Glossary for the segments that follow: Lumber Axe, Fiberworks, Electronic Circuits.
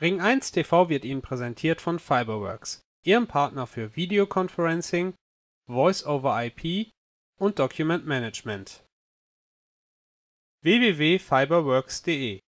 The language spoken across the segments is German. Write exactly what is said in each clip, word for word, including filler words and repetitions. Ring eins T V wird Ihnen präsentiert von Fiberworks, Ihrem Partner für Videoconferencing, Voice over I P und Document Management. w w w punkt fiberworks punkt de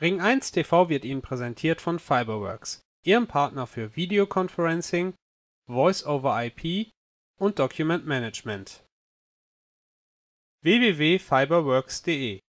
Ring eins T V wird Ihnen präsentiert von Fiberworks, Ihrem Partner für Videoconferencing, Voice over I P und Document Management. w w w punkt fiberworks punkt de